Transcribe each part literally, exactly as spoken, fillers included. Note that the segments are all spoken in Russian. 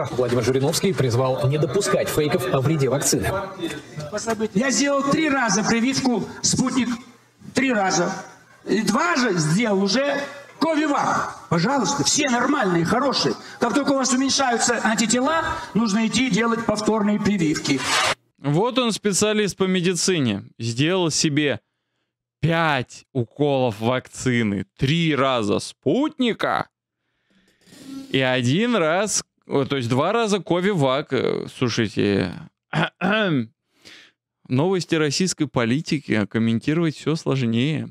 выборах Владимир Жириновский призвал не допускать фейков о вреде вакцины. Я сделал три раза прививку «Спутник», три раза. И два же сделал уже КовиВак. Пожалуйста, все нормальные, хорошие. Как только у вас уменьшаются антитела, нужно идти делать повторные прививки. Вот он, специалист по медицине, сделал себе пять уколов вакцины, три раза «Спутника» и один раз, то есть два раза КовиВак. Слушайте, новости российской политики комментировать все сложнее.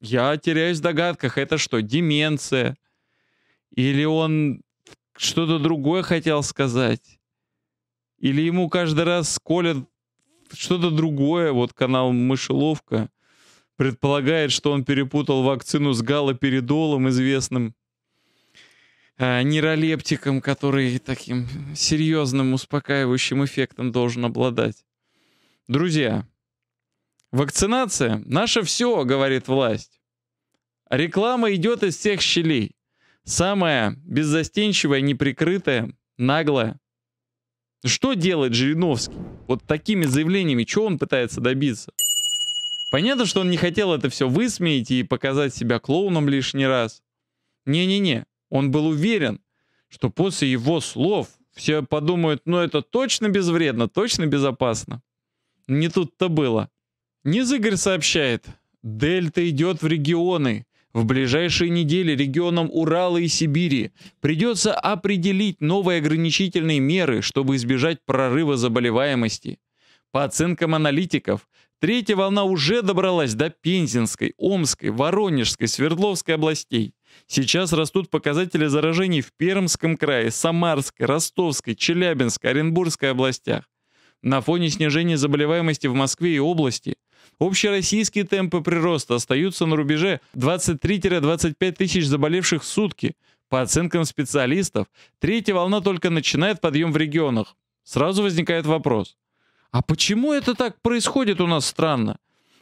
Я теряюсь в догадках, это что, деменция? Или он что-то другое хотел сказать? Или ему каждый раз колят что-то другое? Вот канал Мышеловка предполагает, что он перепутал вакцину с галоперидолом, известным э, нейролептиком, который таким серьезным успокаивающим эффектом должен обладать. Друзья, вакцинация — наше все, говорит власть. Реклама идет из всех щелей. Самая беззастенчивая, неприкрытая, наглая. Что делает Жириновский? Вот такими заявлениями, чего он пытается добиться? Понятно, что он не хотел это все высмеять и показать себя клоуном лишний раз. Не-не-не, он был уверен, что после его слов все подумают, ну это точно безвредно, точно безопасно. Не тут-то было. Низыгорь сообщает, Дельта идет в регионы. В ближайшие недели регионам Урала и Сибири придется определить новые ограничительные меры, чтобы избежать прорыва заболеваемости. По оценкам аналитиков, третья волна уже добралась до Пензенской, Омской, Воронежской, Свердловской областей. Сейчас растут показатели заражений в Пермском крае, Самарской, Ростовской, Челябинской, Оренбургской областях. На фоне снижения заболеваемости в Москве и области общероссийские темпы прироста остаются на рубеже двадцати трёх — двадцати пяти тысяч заболевших в сутки. По оценкам специалистов, третья волна только начинает подъем в регионах. Сразу возникает вопрос, а почему это так происходит у нас странно?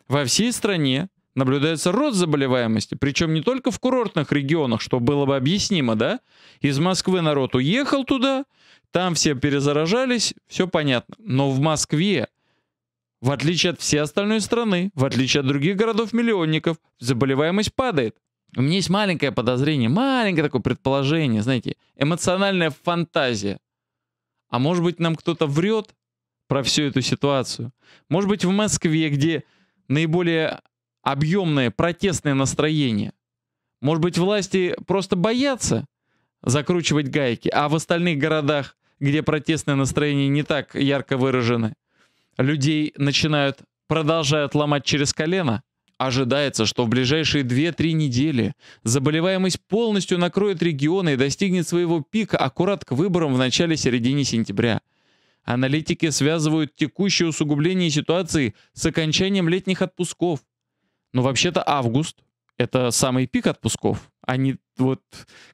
Во всей стране наблюдается рост заболеваемости, причем не только в курортных регионах, что было бы объяснимо, да? Из Москвы народ уехал туда, там все перезаражались, все понятно. Но в Москве, в отличие от всей остальной страны, в отличие от других городов-миллионников, заболеваемость падает. У меня есть маленькое подозрение, маленькое такое предположение, знаете, эмоциональная фантазия. А может быть, нам кто-то врет про всю эту ситуацию? Может быть, в Москве, где наиболее объемное протестное настроение, может быть, власти просто боятся закручивать гайки, а в остальных городах, где протестное настроение не так ярко выражено, людей начинают, продолжают ломать через колено. Ожидается, что в ближайшие две-три недели заболеваемость полностью накроет регионы и достигнет своего пика аккурат к выборам в начале-середине сентября. Аналитики связывают текущее усугубление ситуации с окончанием летних отпусков. Но вообще-то август — это самый пик отпусков. Они вот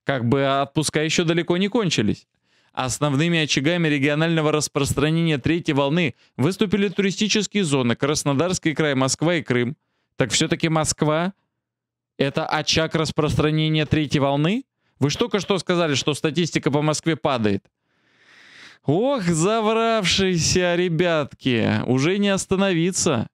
как бы отпуска еще далеко не кончились. Основными очагами регионального распространения третьей волны выступили туристические зоны Краснодарский край, Москва и Крым. Так все-таки Москва — это очаг распространения третьей волны? Вы ж только что сказали, что статистика по Москве падает. Ох, завравшиеся ребятки, уже не остановиться.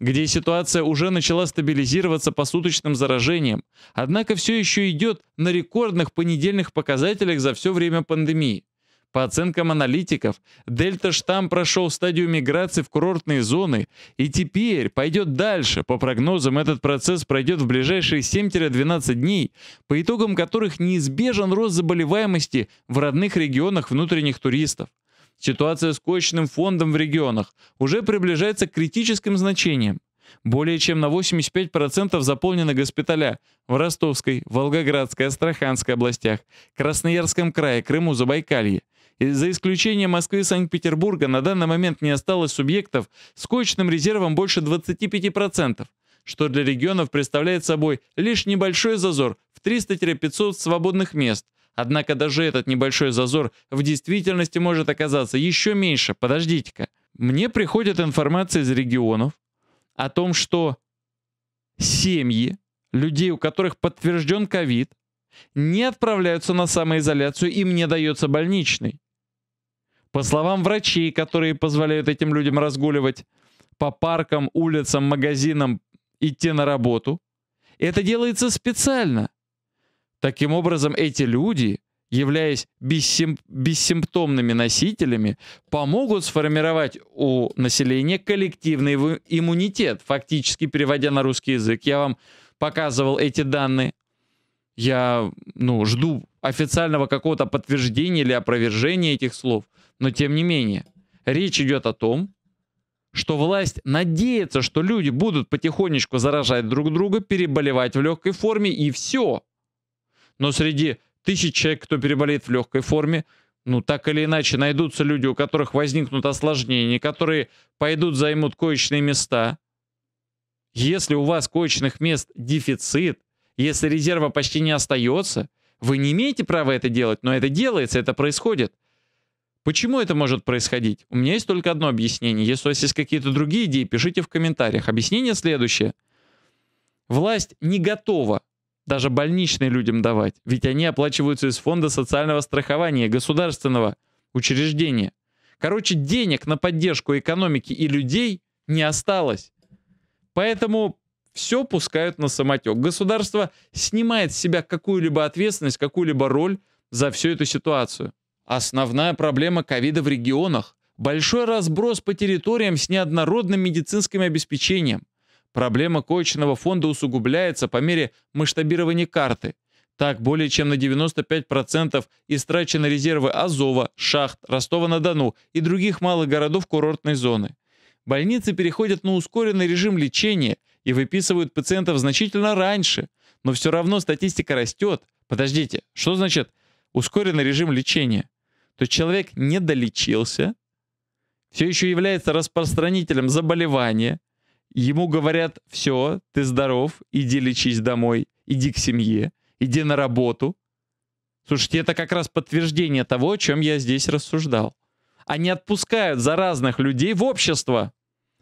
Где ситуация уже начала стабилизироваться по суточным заражениям, однако все еще идет на рекордных понедельных показателях за все время пандемии. По оценкам аналитиков, дельта-штамм прошел стадию миграции в курортные зоны и теперь пойдет дальше. По прогнозам, этот процесс пройдет в ближайшие семь-двенадцать дней, по итогам которых неизбежен рост заболеваемости в родных регионах внутренних туристов. Ситуация с коечным фондом в регионах уже приближается к критическим значениям. Более чем на восемьдесят пять процентов заполнены госпиталя в Ростовской, Волгоградской, Астраханской областях, Красноярском крае, Крыму, Забайкалье. И за исключением Москвы и Санкт-Петербурга на данный момент не осталось субъектов с коечным резервом больше двадцати пяти процентов, что для регионов представляет собой лишь небольшой зазор в триста — пятьсот свободных мест. Однако даже этот небольшой зазор в действительности может оказаться еще меньше. Подождите-ка. Мне приходит информация из регионов о том, что семьи людей, у которых подтвержден ковид, не отправляются на самоизоляцию, им не дается больничный. По словам врачей, которые позволяют этим людям разгуливать по паркам, улицам, магазинам, идти на работу, это делается специально. Таким образом, эти люди, являясь бессим- бессимптомными носителями, помогут сформировать у населения коллективный иммунитет. Фактически, переводя на русский язык, я вам показывал эти данные. Я, ну, жду официального какого-то подтверждения или опровержения этих слов. Но тем не менее, речь идет о том, что власть надеется, что люди будут потихонечку заражать друг друга, переболевать в легкой форме и все. Но среди тысяч человек, кто переболеет в легкой форме, ну так или иначе найдутся люди, у которых возникнут осложнения, которые пойдут займут коечные места. Если у вас коечных мест дефицит, если резерва почти не остается, вы не имеете права это делать, но это делается, это происходит. Почему это может происходить? У меня есть только одно объяснение. Если у вас есть какие-то другие идеи, пишите в комментариях. Объяснение следующее. Власть не готова даже больничные людям давать, ведь они оплачиваются из фонда социального страхования государственного учреждения. Короче, денег на поддержку экономики и людей не осталось. Поэтому все пускают на самотек. Государство снимает с себя какую-либо ответственность, какую-либо роль за всю эту ситуацию. Основная проблема ковида в регионах – большой разброс по территориям с неоднородным медицинским обеспечением. Проблема коечного фонда усугубляется по мере масштабирования карты. Так, более чем на девяносто пять процентов истрачены резервы Азова, Шахт, Ростова-на-Дону и других малых городов курортной зоны. Больницы переходят на ускоренный режим лечения и выписывают пациентов значительно раньше, но все равно статистика растет. Подождите, что значит ускоренный режим лечения? То есть человек не долечился, все еще является распространителем заболевания, ему говорят: все, ты здоров, иди лечись домой, иди к семье, иди на работу. Слушайте, это как раз подтверждение того, о чем я здесь рассуждал. Они отпускают заразных людей в общество,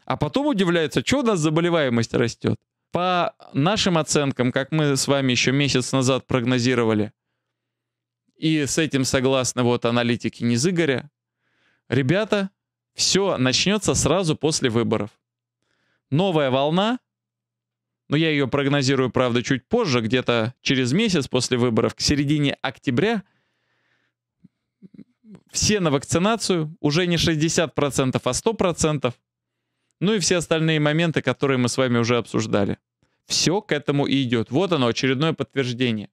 а потом удивляются, что у нас заболеваемость растет. По нашим оценкам, как мы с вами еще месяц назад прогнозировали, и с этим согласны вот аналитики Низыгоря, ребята, все начнется сразу после выборов. Новая волна, но я ее прогнозирую, правда, чуть позже, где-то через месяц после выборов, к середине октября, все на вакцинацию, уже не шестьдесят процентов, а сто процентов, ну и все остальные моменты, которые мы с вами уже обсуждали. Все к этому и идет. Вот оно, очередное подтверждение.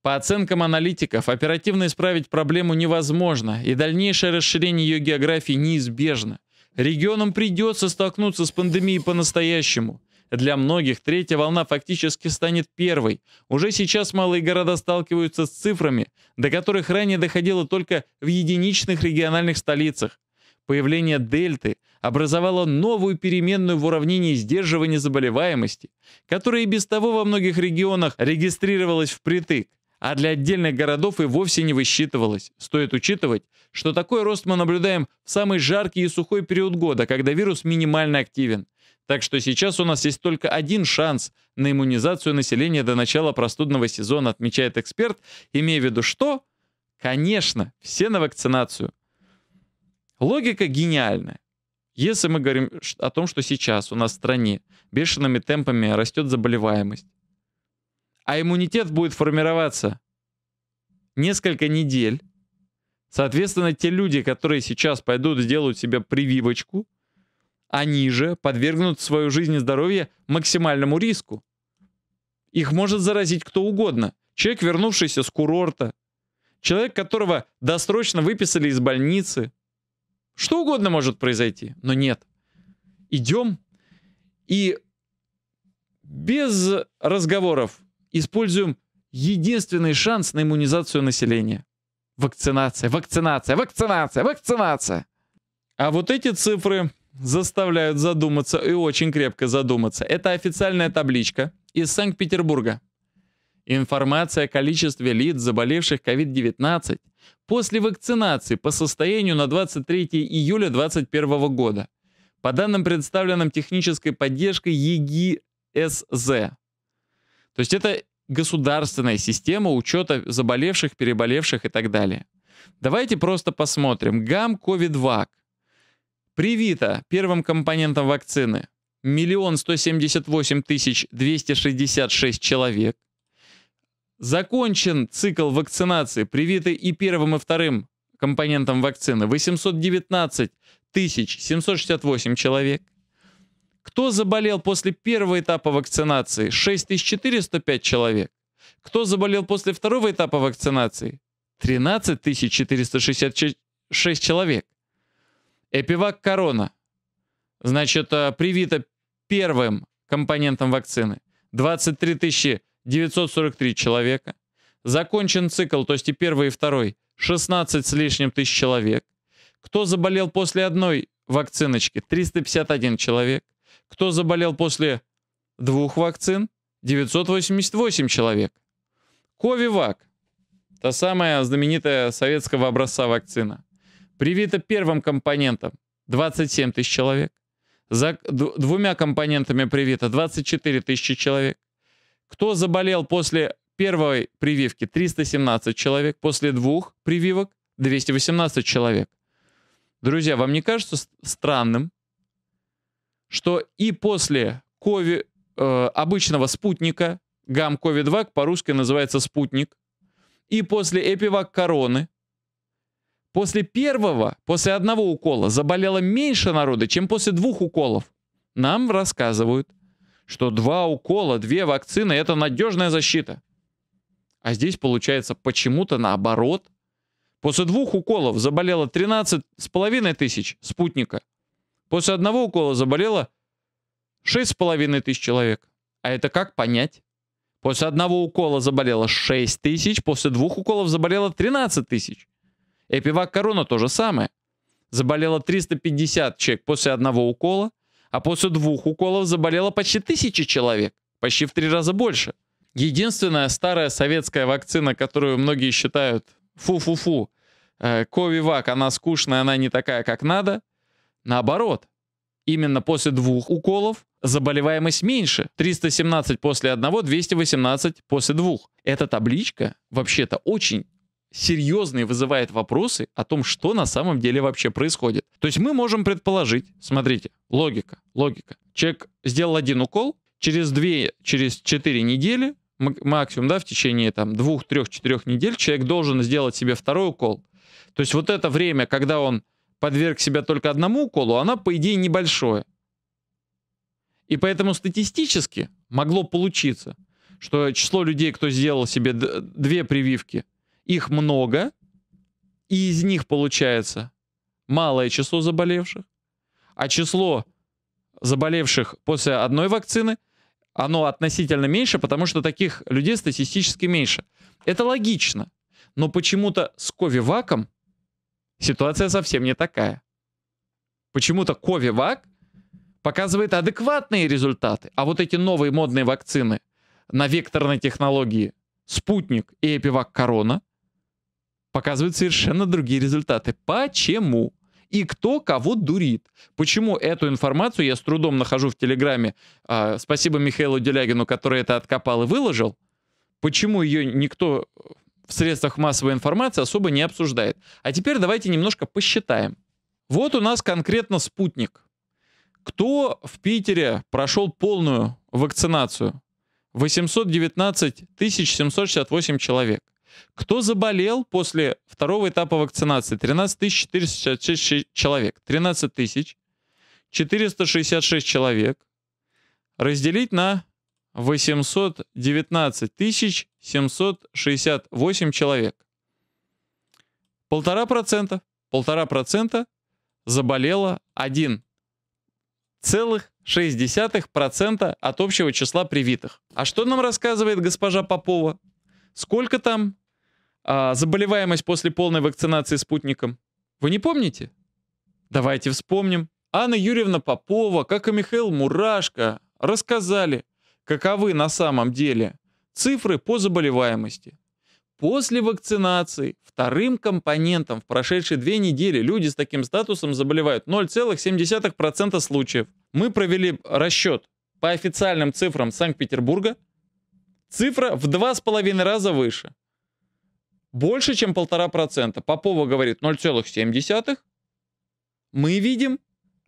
По оценкам аналитиков, оперативно исправить проблему невозможно, и дальнейшее расширение ее географии неизбежно. Регионам придется столкнуться с пандемией по-настоящему. Для многих третья волна фактически станет первой. Уже сейчас малые города сталкиваются с цифрами, до которых ранее доходило только в единичных региональных столицах. Появление дельты образовало новую переменную в уравнении сдерживания заболеваемости, которая и без того во многих регионах регистрировалась впритык, а для отдельных городов и вовсе не высчитывалось. Стоит учитывать, что такой рост мы наблюдаем в самый жаркий и сухой период года, когда вирус минимально активен. Так что сейчас у нас есть только один шанс на иммунизацию населения до начала простудного сезона, отмечает эксперт, имея в виду что? Конечно, все на вакцинацию. Логика гениальная. Если мы говорим о том, что сейчас у нас в стране бешеными темпами растет заболеваемость, а иммунитет будет формироваться несколько недель. Соответственно, те люди, которые сейчас пойдут сделают себе прививочку, они же подвергнут свою жизнь и здоровье максимальному риску. Их может заразить кто угодно. Человек, вернувшийся с курорта, человек, которого досрочно выписали из больницы. Что угодно может произойти, но нет. Идем и без разговоров используем единственный шанс на иммунизацию населения. Вакцинация, вакцинация, вакцинация, вакцинация. А вот эти цифры заставляют задуматься и очень крепко задуматься. Это официальная табличка из Санкт-Петербурга. Информация о количестве лиц, заболевших ковид девятнадцать после вакцинации по состоянию на двадцать третье июля две тысячи двадцать первого года. По данным, представленным технической поддержкой е ги эс зэ. То есть это государственная система учета заболевших, переболевших и так далее. Давайте просто посмотрим. Гам-Ковид-вак. Привито первым компонентом вакцины миллион сто семьдесят восемь тысяч двести шестьдесят шесть человек. Закончен цикл вакцинации, привиты и первым, и вторым компонентом вакцины восемьсот девятнадцать тысяч семьсот шестьдесят восемь человек. Кто заболел после первого этапа вакцинации? шесть тысяч четыреста пять человек. Кто заболел после второго этапа вакцинации? тринадцать тысяч четыреста шестьдесят шесть человек. Эпивак Корона. Значит, привито первым компонентом вакцины двадцать три тысячи девятьсот сорок три человека. Закончен цикл, то есть и первый, и второй, шестнадцать с лишним тысяч человек. Кто заболел после одной вакциночки? триста пятьдесят один человек. Кто заболел после двух вакцин? девятьсот восемьдесят восемь человек. КовиВак. Та самая знаменитая советского образца вакцина. Привита первым компонентом двадцать семь тысяч человек. За двумя компонентами привито двадцать четыре тысячи человек. Кто заболел после первой прививки? триста семнадцать человек. После двух прививок двести восемнадцать человек. Друзья, вам не кажется странным, что и после кови, э, обычного спутника, гам-ковид-вак, по-русски называется спутник, и после эпивак короны, после первого, после одного укола заболело меньше народа, чем после двух уколов? Нам рассказывают, что два укола, две вакцины — это надежная защита. А здесь получается почему-то наоборот. После двух уколов заболело тринадцать с половиной тысяч спутника. После одного укола заболело шесть с половиной тысяч человек. А это как понять? После одного укола заболело шесть тысяч, после двух уколов заболело тринадцать тысяч. Эпивак Корона то же самое. Заболело триста пятьдесят человек после одного укола, а после двух уколов заболело почти тысяча человек, почти в три раза больше. Единственная старая советская вакцина, которую многие считают фу-фу-фу, ковивак, она скучная, она не такая, как надо. Наоборот, именно после двух уколов заболеваемость меньше. триста семнадцать после одного, двести восемнадцать после двух. Эта табличка вообще-то очень серьезные вызывает вопросы о том, что на самом деле вообще происходит. То есть мы можем предположить, смотрите, логика, логика. Человек сделал один укол, через две, через четыре недели, максимум, да, в течение там двух-трёх-четырёх недель человек должен сделать себе второй укол. То есть вот это время, когда он подверг себя только одному уколу, оно, по идее, небольшое. И поэтому статистически могло получиться, что число людей, кто сделал себе две прививки, их много, и из них получается малое число заболевших, а число заболевших после одной вакцины, оно относительно меньше, потому что таких людей статистически меньше. Это логично, но почему-то с ковиваком ситуация совсем не такая. Почему-то ковивак показывает адекватные результаты, а вот эти новые модные вакцины на векторной технологии «Спутник» и «Эпивак Корона» показывают совершенно другие результаты. Почему? И кто кого дурит? Почему эту информацию я с трудом нахожу в Телеграме? Э, спасибо Михаилу Делягину, который это откопал и выложил. Почему ее никто в средствах массовой информации особо не обсуждает? А теперь давайте немножко посчитаем. Вот у нас конкретно «Спутник». Кто в Питере прошел полную вакцинацию? восемьсот девятнадцать тысяч семьсот шестьдесят восемь человек. Кто заболел после второго этапа вакцинации? тринадцать тысяч четыреста шестьдесят шесть человек. тринадцать тысяч четыреста шестьдесят шесть человек разделить на восемьсот девятнадцать тысяч семьсот шестьдесят восемь человек. Полтора процента. Полтора процента заболело один целых шесть десятых процента от общего числа привитых. А что нам рассказывает госпожа Попова? Сколько там а, заболеваемость после полной вакцинации спутником? Вы не помните? Давайте вспомним. Анна Юрьевна Попова, как и Михаил Мурашко, рассказали, каковы на самом деле цифры по заболеваемости. После вакцинации вторым компонентом в прошедшие две недели люди с таким статусом заболевают ноль целых семь десятых процента случаев. Мы провели расчет по официальным цифрам Санкт-Петербурга. Цифра в два с половиной раза выше. больше, чем полтора процента. Попова говорит ноль целых семь десятых. Мы видим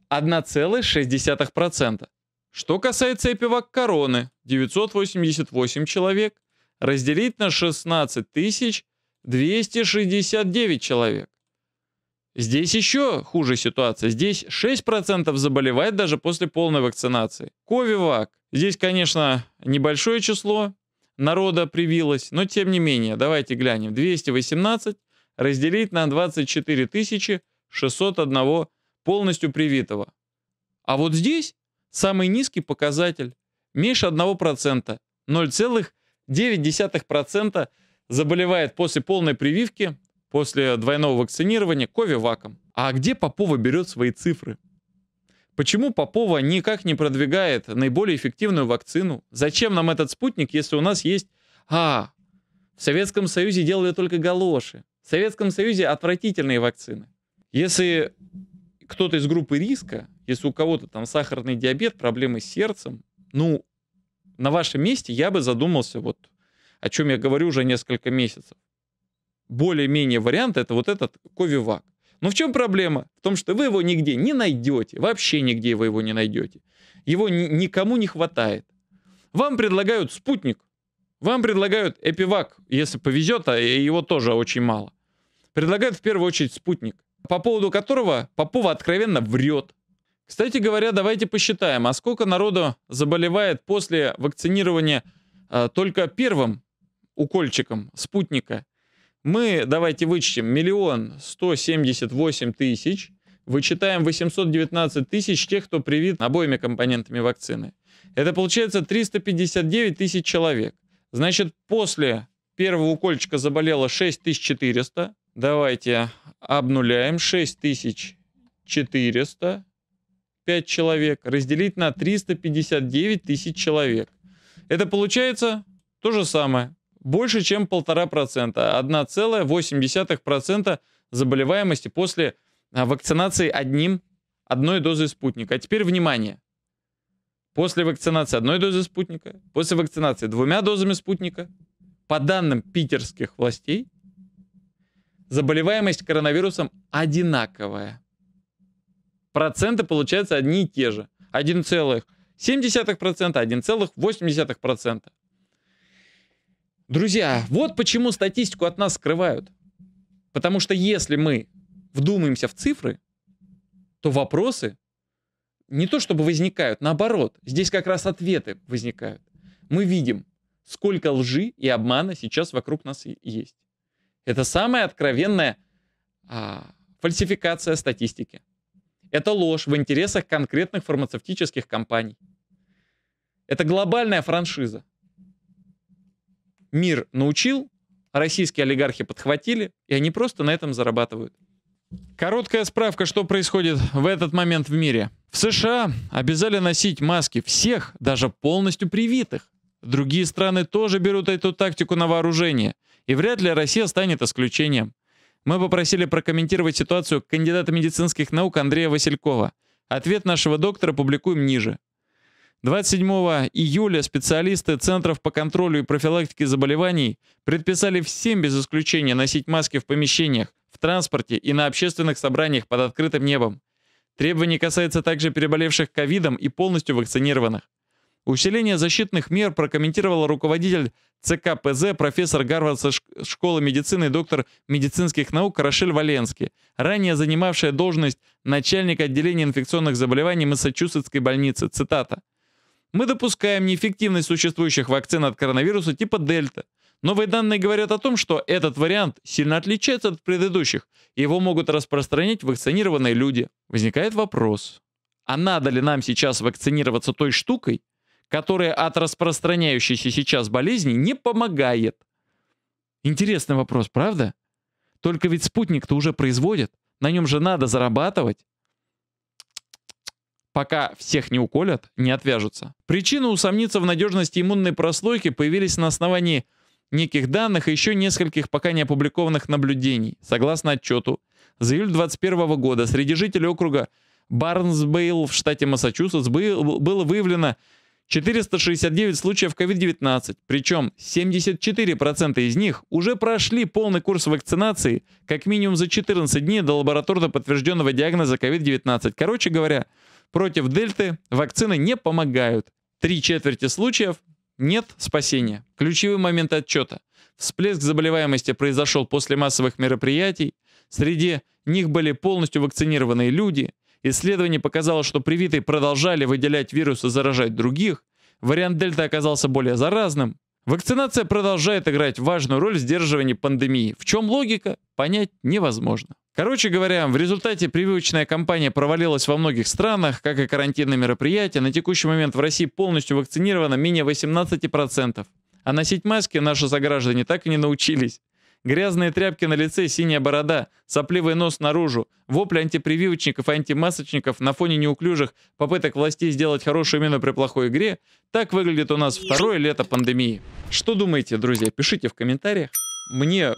одна целая шесть десятых процента. Что касается Эпивак Короны, девятьсот восемьдесят восемь человек разделить на шестнадцать тысяч двести шестьдесят девять человек. Здесь еще хуже ситуация. Здесь шесть процентов заболевает даже после полной вакцинации. КовиВак. Здесь, конечно, небольшое число народа привилось, но тем не менее, давайте глянем. двести восемнадцать разделить на двадцать четыре тысячи шестьсот один полностью привитого. А вот здесь самый низкий показатель. Меньше одного процента. ноль целых девять десятых процента заболевает после полной прививки, после двойного вакцинирования ковиваком. А где Попова берет свои цифры? Почему Попова никак не продвигает наиболее эффективную вакцину? Зачем нам этот спутник, если у нас есть... А, в Советском Союзе делали только галоши. В Советском Союзе отвратительные вакцины. Если кто-то из группы риска, если у кого-то там сахарный диабет, проблемы с сердцем, ну, на вашем месте я бы задумался, вот о чем я говорю уже несколько месяцев. Более-менее вариант — это вот этот ковивак. Но в чем проблема? В том, что вы его нигде не найдете. Вообще нигде вы его не найдете. Его ни никому не хватает. Вам предлагают спутник. Вам предлагают эпивак, если повезет, а его тоже очень мало. Предлагают в первую очередь спутник, по поводу которого Попова откровенно врет. Кстати говоря, давайте посчитаем, а сколько народу заболевает после вакцинирования а, только первым укольчиком спутника. Мы, давайте вычтем, миллион сто семьдесят восемь тысяч, вычитаем восемьсот девятнадцать тысяч тех, кто привит обоими компонентами вакцины. Это получается триста пятьдесят девять тысяч человек. Значит, после первого укольчика заболело шесть тысяч четыреста. Давайте обнуляем шесть тысяч четыреста пять человек, разделить на триста пятьдесят девять тысяч человек. Это получается то же самое. Больше, чем полтора процента, одна целая восемь десятых процента заболеваемости после вакцинации одним, одной дозой спутника. А теперь внимание. После вакцинации одной дозы спутника, после вакцинации двумя дозами спутника, по данным питерских властей, заболеваемость коронавирусом одинаковая. Проценты получаются одни и те же. одна целая семь десятых процента, одна целая восемь десятых процента. Друзья, вот почему статистику от нас скрывают. Потому что если мы вдумаемся в цифры, то вопросы не то чтобы возникают, наоборот, здесь как раз ответы возникают. Мы видим, сколько лжи и обмана сейчас вокруг нас есть. Это самая откровенная а, фальсификация статистики. Это ложь в интересах конкретных фармацевтических компаний. Это глобальная франшиза. Мир научил, российские олигархи подхватили, и они просто на этом зарабатывают. Короткая справка, что происходит в этот момент в мире. В США обязали носить маски всех, даже полностью привитых. Другие страны тоже берут эту тактику на вооружение, и вряд ли Россия станет исключением. Мы попросили прокомментировать ситуацию кандидата медицинских наук Андрея Василькова. Ответ нашего доктора публикуем ниже. двадцать седьмого июля специалисты Центров по контролю и профилактике заболеваний предписали всем без исключения носить маски в помещениях, в транспорте и на общественных собраниях под открытым небом. Требование касается также переболевших ковидом и полностью вакцинированных. Усиление защитных мер прокомментировала руководитель ЦК Пэ Зэ, профессор Гарвардской школы медицины и доктор медицинских наук Рошель Валенски, ранее занимавшая должность начальника отделения инфекционных заболеваний Массачусетской больницы. Цитата. Мы допускаем неэффективность существующих вакцин от коронавируса типа Дельта. Новые данные говорят о том, что этот вариант сильно отличается от предыдущих, и его могут распространить вакцинированные люди. Возникает вопрос, а надо ли нам сейчас вакцинироваться той штукой, которая от распространяющейся сейчас болезни не помогает? Интересный вопрос, правда? Только ведь спутник-то уже производят, на нем же надо зарабатывать. Пока всех не уколят, не отвяжутся. Причины усомниться в надежности иммунной прослойки появились на основании неких данных и еще нескольких пока не опубликованных наблюдений. Согласно отчету, за июль две тысячи двадцать первого года среди жителей округа Барнсбейл в штате Массачусетс было выявлено четыреста шестьдесят девять случаев ковид девятнадцать, причем семьдесят четыре процента из них уже прошли полный курс вакцинации как минимум за четырнадцать дней до лабораторно подтвержденного диагноза ковид девятнадцать. Короче говоря, против дельты вакцины не помогают. Три четверти случаев нет спасения. Ключевые моменты отчета. Всплеск заболеваемости произошел после массовых мероприятий, среди них были полностью вакцинированные люди. Исследование показало, что привитые продолжали выделять вирус и заражать других. Вариант дельта оказался более заразным. Вакцинация продолжает играть важную роль в сдерживании пандемии. В чем логика, понять невозможно. Короче говоря, в результате прививочная кампания провалилась во многих странах, как и карантинные мероприятия. На текущий момент в России полностью вакцинировано менее восемнадцати процентов. А носить маски наши сограждане так и не научились. Грязные тряпки на лице, синяя борода, сопливый нос наружу, вопли антипрививочников и антимасочников на фоне неуклюжих попыток властей сделать хорошую мину при плохой игре – так выглядит у нас второе лето пандемии. Что думаете, друзья? Пишите в комментариях. Мне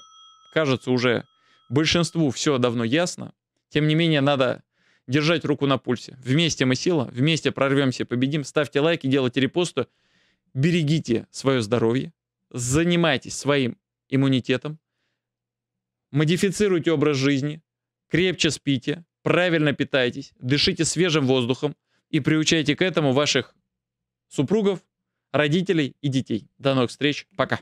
кажется, уже большинству все давно ясно. Тем не менее, надо держать руку на пульсе. Вместе мы сила, вместе прорвемся, победим. Ставьте лайки, делайте репосты. Берегите свое здоровье, занимайтесь своим иммунитетом. Модифицируйте образ жизни, крепче спите, правильно питайтесь, дышите свежим воздухом и приучайте к этому ваших супругов, родителей и детей. До новых встреч, пока!